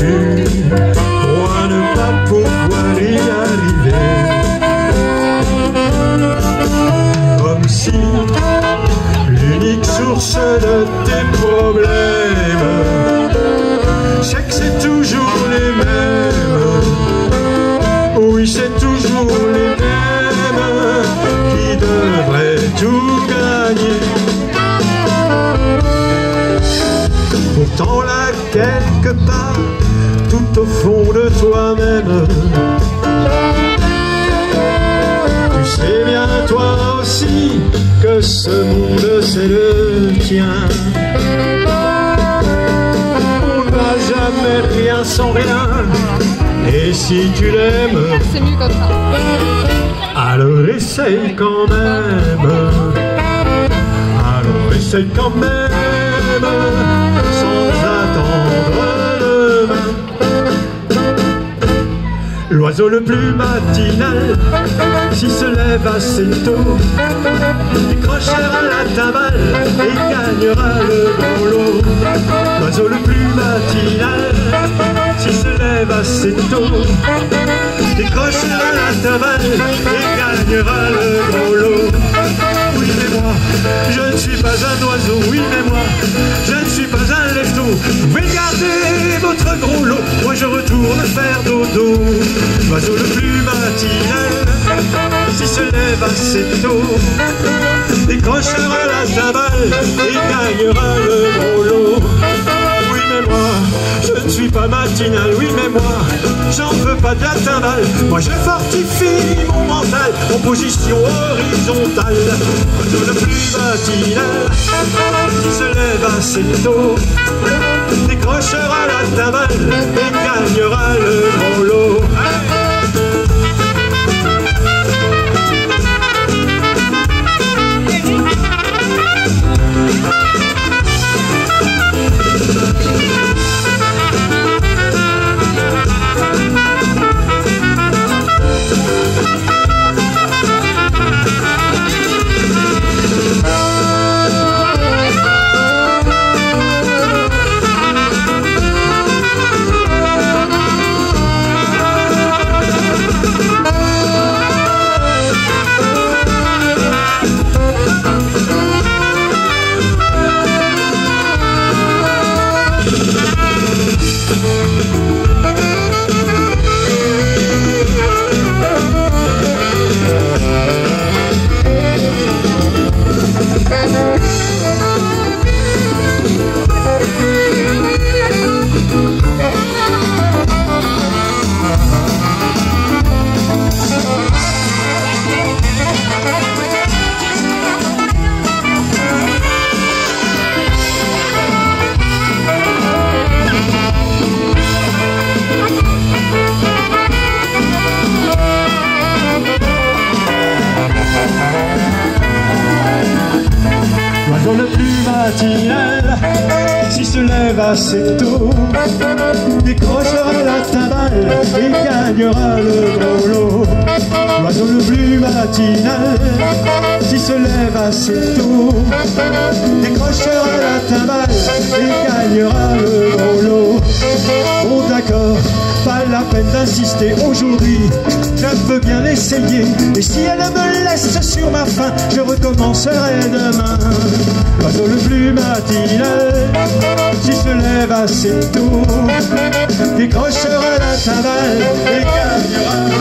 perdu, crois ne pas pouvoir y arriver. Comme si l'unique source de tes problèmes, c'est que c'est toujours les mêmes. Oui, c'est toujours les mêmes qui devraient tout gagner. Pourtant là, quelque part, tout au fond de toi-même, tu sais bien toi aussi que ce monde c'est le tien. On ne va jamais rien sans rien, et si tu l'aimes, c'est mieux comme ça. Alors essaye quand même, alors essaye quand même. L'oiseau le plus matinal, s'il se lève assez tôt, décrochera la timbale et gagnera le bon lot. L'oiseau le plus matinal, s'il se lève assez tôt, décrochera la timbale et gagnera le bon lot. Oui mais moi, je ne suis pas un oiseau, oui mais moi, je ne suis pas un lève-tôt. Vous pouvez garder votre gros lot, moi je retourne faire dodo. L'oiseau le plus matinal, s'il se lève assez tôt, décrochera la timbale et gagnera le gros lot. Oui mais moi, je ne suis pas matinal, oui mais moi, j'en veux pas de la timbale. Moi je fortifie mon mental en position horizontale. L'oiseau le plus matinal, s'il se lève assez tôt, décrochera la timbale et gagnera le gros lot. L'oiseau le plus matinal, s'il se lève assez tôt, décrochera la timbale et gagnera le gros lot. L'oiseau le plus matinal, s'il se lève assez tôt, décrochera la timbale et gagnera le gros lot. Bon d'accord, pas la peine d'insister aujourd'hui, je veux bien l'essayer, et si elle me laisse sur ma faim, je recommencerai demain. L'oiseau le plus matinal, s'il se lève assez tôt, décrochera la timbale et gagnera.